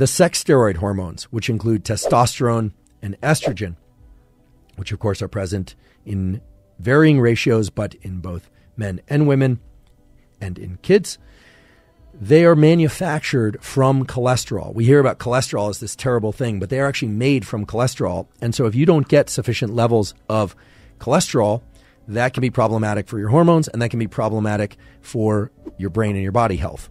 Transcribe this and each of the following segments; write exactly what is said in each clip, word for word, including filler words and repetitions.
The sex steroid hormones, which include testosterone and estrogen, which of course are present in varying ratios, but in both men and women and in kids, they are manufactured from cholesterol. We hear about cholesterol as this terrible thing, but they are actually made from cholesterol. And so if you don't get sufficient levels of cholesterol, that can be problematic for your hormones, and that can be problematic for your brain and your body health.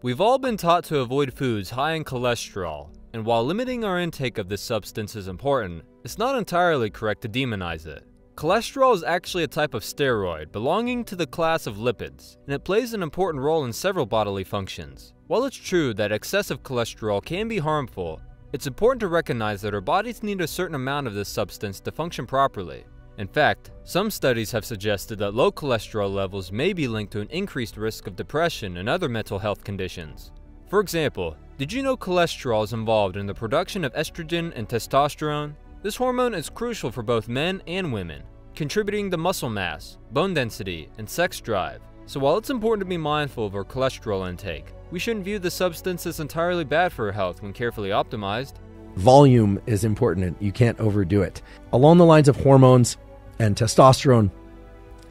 We've all been taught to avoid foods high in cholesterol, and while limiting our intake of this substance is important, it's not entirely correct to demonize it. Cholesterol is actually a type of steroid belonging to the class of lipids, and it plays an important role in several bodily functions. While it's true that excessive cholesterol can be harmful, it's important to recognize that our bodies need a certain amount of this substance to function properly. In fact, some studies have suggested that low cholesterol levels may be linked to an increased risk of depression and other mental health conditions. For example, did you know cholesterol is involved in the production of estrogen and testosterone? This hormone is crucial for both men and women, contributing to muscle mass, bone density, and sex drive. So while it's important to be mindful of our cholesterol intake, we shouldn't view the substance as entirely bad for our health when carefully optimized. Volume is important. You can't overdo it. Along the lines of hormones, and testosterone,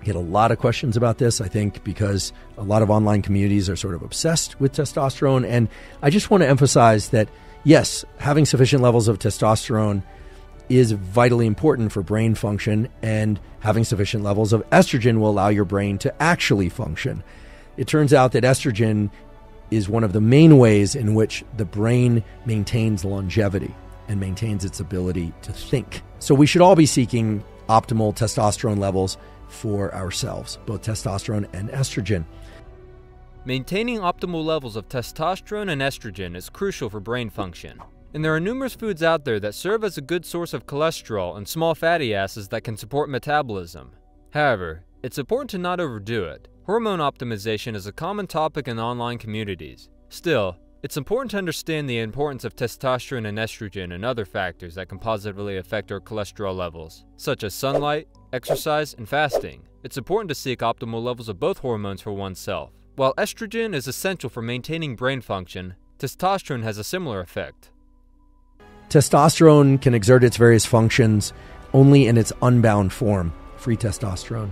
I get a lot of questions about this, I think, because a lot of online communities are sort of obsessed with testosterone. And I just want to emphasize that, yes, having sufficient levels of testosterone is vitally important for brain function, and having sufficient levels of estrogen will allow your brain to actually function. It turns out that estrogen is one of the main ways in which the brain maintains longevity and maintains its ability to think. So we should all be seeking optimal testosterone levels for ourselves, both testosterone and estrogen. Maintaining optimal levels of testosterone and estrogen is crucial for brain function. And there are numerous foods out there that serve as a good source of cholesterol and small fatty acids that can support metabolism. However, it's important to not overdo it. Hormone optimization is a common topic in online communities. Still, it's important to understand the importance of testosterone and estrogen and other factors that can positively affect our cholesterol levels, such as sunlight, exercise, and fasting. It's important to seek optimal levels of both hormones for oneself. While estrogen is essential for maintaining brain function, testosterone has a similar effect. Testosterone can exert its various functions only in its unbound form, free testosterone.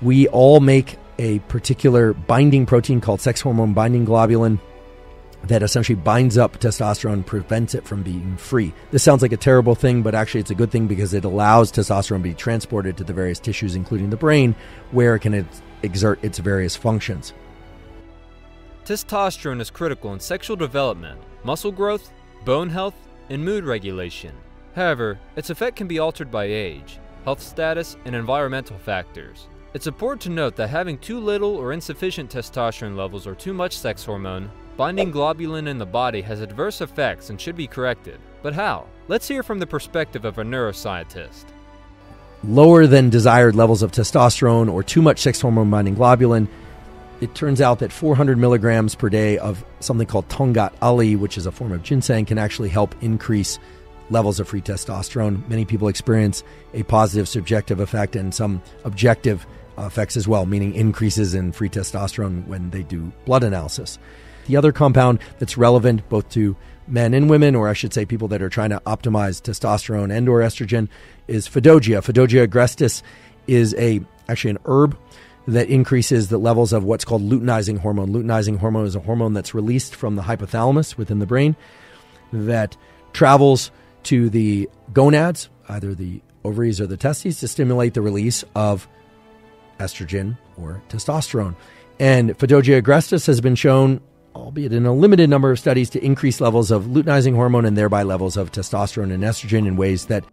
We all make a particular binding protein called sex hormone binding globulin that essentially binds up testosterone, prevents it from being free. This sounds like a terrible thing, but actually it's a good thing because it allows testosterone to be transported to the various tissues, including the brain, where it can exert its various functions. Testosterone is critical in sexual development, muscle growth, bone health, and mood regulation. However, its effect can be altered by age, health status, and environmental factors. It's important to note that having too little or insufficient testosterone levels or too much sex hormone binding globulin in the body has adverse effects and should be corrected. But how? Let's hear from the perspective of a neuroscientist. Lower than desired levels of testosterone or too much sex hormone binding globulin, it turns out that four hundred milligrams per day of something called Tongkat Ali, which is a form of ginseng, can actually help increase levels of free testosterone. Many people experience a positive subjective effect and some objective effects as well, meaning increases in free testosterone when they do blood analysis. The other compound that's relevant both to men and women, or I should say people that are trying to optimize testosterone and or estrogen, is Fadogia. Fadogia agrestis is a actually an herb that increases the levels of what's called luteinizing hormone. Luteinizing hormone is a hormone that's released from the hypothalamus within the brain that travels to the gonads, either the ovaries or the testes, to stimulate the release of estrogen or testosterone. And Fadogia agrestis has been shown, albeit in a limited number of studies, to increase levels of luteinizing hormone and thereby levels of testosterone and estrogen in ways that...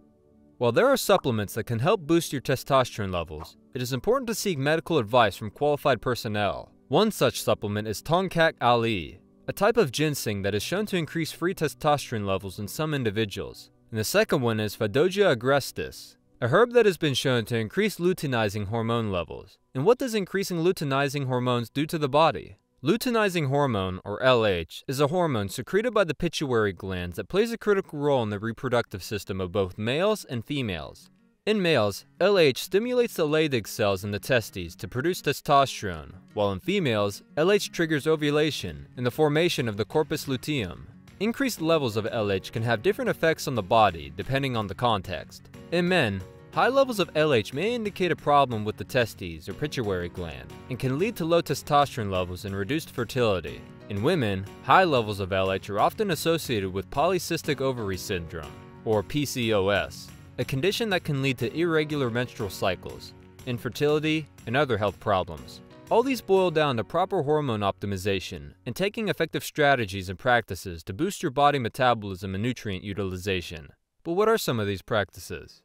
While there are supplements that can help boost your testosterone levels, it is important to seek medical advice from qualified personnel. One such supplement is Tongkat Ali, a type of ginseng that is shown to increase free testosterone levels in some individuals. And the second one is Fadogia agrestis, a herb that has been shown to increase luteinizing hormone levels. And what does increasing luteinizing hormones do to the body? Luteinizing hormone, or L H, is a hormone secreted by the pituitary glands that plays a critical role in the reproductive system of both males and females. In males, L H stimulates the Leydig cells in the testes to produce testosterone, while in females, L H triggers ovulation and the formation of the corpus luteum. Increased levels of L H can have different effects on the body depending on the context. In men, high levels of L H may indicate a problem with the testes or pituitary gland and can lead to low testosterone levels and reduced fertility. In women, high levels of L H are often associated with polycystic ovary syndrome, or P C O S, a condition that can lead to irregular menstrual cycles, infertility, and other health problems. All these boil down to proper hormone optimization and taking effective strategies and practices to boost your body metabolism and nutrient utilization. But what are some of these practices?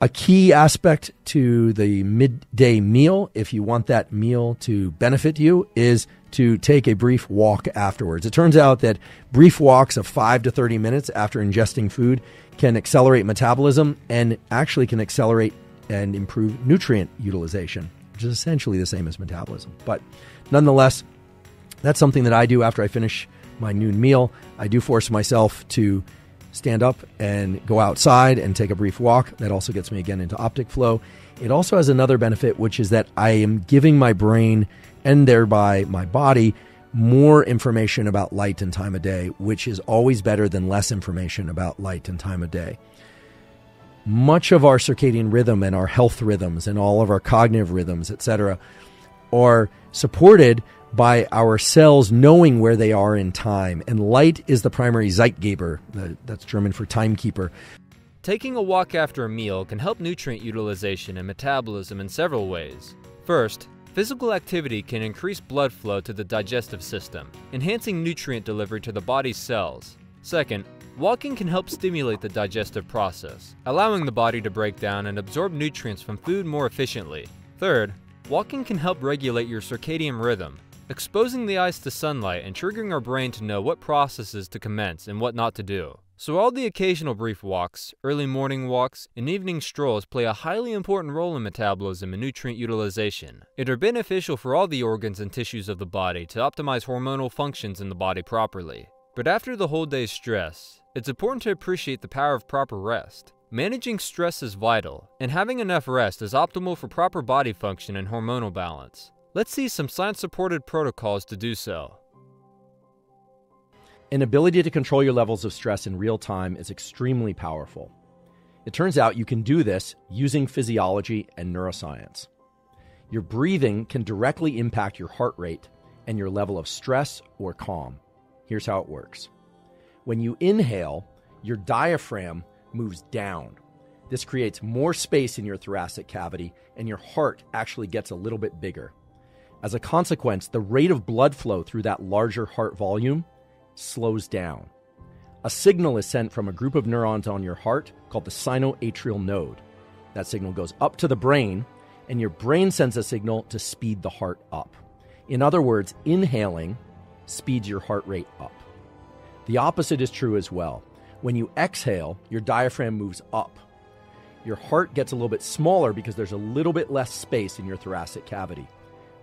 A key aspect to the midday meal, if you want that meal to benefit you, is to take a brief walk afterwards. It turns out that brief walks of five to thirty minutes after ingesting food can accelerate metabolism and actually can accelerate and improve nutrient utilization, which is essentially the same as metabolism. But nonetheless, that's something that I do after I finish my noon meal. I do force myself to stand up and go outside and take a brief walk. That also gets me again into optic flow. It also has another benefit, which is that I am giving my brain and thereby my body more information about light and time of day, which is always better than less information about light and time of day. Much of our circadian rhythm and our health rhythms and all of our cognitive rhythms, et cetera, are supported by our cells knowing where they are in time. And light is the primary Zeitgeber. That's German for timekeeper. Taking a walk after a meal can help nutrient utilization and metabolism in several ways. First, physical activity can increase blood flow to the digestive system, enhancing nutrient delivery to the body's cells. Second, walking can help stimulate the digestive process, allowing the body to break down and absorb nutrients from food more efficiently. Third, walking can help regulate your circadian rhythm, exposing the eyes to sunlight and triggering our brain to know what processes to commence and what not to do. So all the occasional brief walks, early morning walks, and evening strolls play a highly important role in metabolism and nutrient utilization, and are beneficial for all the organs and tissues of the body to optimize hormonal functions in the body properly. But after the whole day's stress, it's important to appreciate the power of proper rest. Managing stress is vital, and having enough rest is optimal for proper body function and hormonal balance. Let's see some science-supported protocols to do so. An ability to control your levels of stress in real time is extremely powerful. It turns out you can do this using physiology and neuroscience. Your breathing can directly impact your heart rate and your level of stress or calm. Here's how it works. When you inhale, your diaphragm moves down. This creates more space in your thoracic cavity, and your heart actually gets a little bit bigger. As a consequence, the rate of blood flow through that larger heart volume slows down. A signal is sent from a group of neurons on your heart called the sinoatrial node. That signal goes up to the brain, and your brain sends a signal to speed the heart up. In other words, inhaling speeds your heart rate up. The opposite is true as well. When you exhale, your diaphragm moves up. Your heart gets a little bit smaller because there's a little bit less space in your thoracic cavity.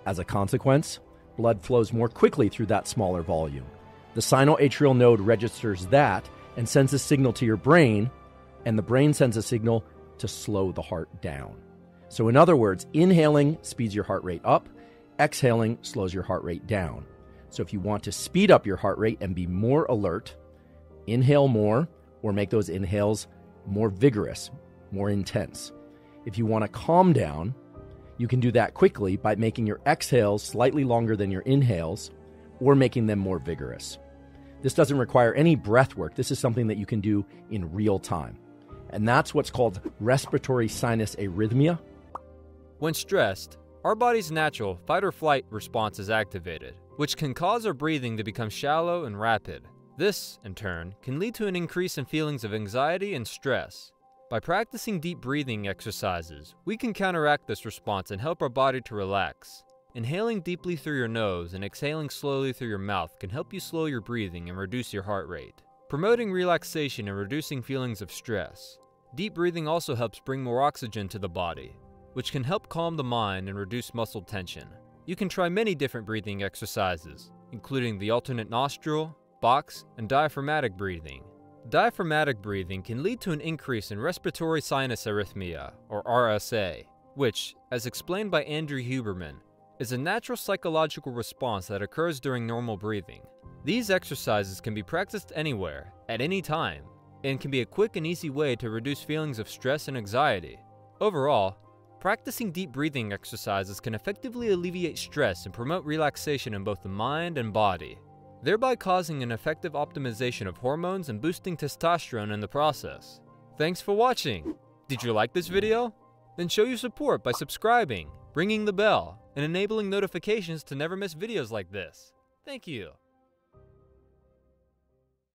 As a consequence, blood flows more quickly through that smaller volume. The sinoatrial node registers that and sends a signal to your brain, and the brain sends a signal to slow the heart down. So in other words, inhaling speeds your heart rate up, exhaling slows your heart rate down. So if you want to speed up your heart rate and be more alert, inhale more or make those inhales more vigorous, more intense. If you want to calm down, you can do that quickly by making your exhales slightly longer than your inhales or making them more vigorous. This doesn't require any breath work. This is something that you can do in real time. And that's what's called respiratory sinus arrhythmia. When stressed, our body's natural fight or flight response is activated, which can cause our breathing to become shallow and rapid. This, in turn, can lead to an increase in feelings of anxiety and stress. By practicing deep breathing exercises, we can counteract this response and help our body to relax. Inhaling deeply through your nose and exhaling slowly through your mouth can help you slow your breathing and reduce your heart rate, promoting relaxation and reducing feelings of stress. Deep breathing also helps bring more oxygen to the body, which can help calm the mind and reduce muscle tension. You can try many different breathing exercises, including the alternate nostril, box, and diaphragmatic breathing. Diaphragmatic breathing can lead to an increase in respiratory sinus arrhythmia, or R S A, which, as explained by Andrew Huberman, is a natural psychological response that occurs during normal breathing. These exercises can be practiced anywhere, at any time, and can be a quick and easy way to reduce feelings of stress and anxiety. Overall, practicing deep breathing exercises can effectively alleviate stress and promote relaxation in both the mind and body, thereby causing an effective optimization of hormones and boosting testosterone in the process. Thanks for watching! Did you like this video? Then show your support by subscribing, ringing the bell, and enabling notifications to never miss videos like this. Thank you!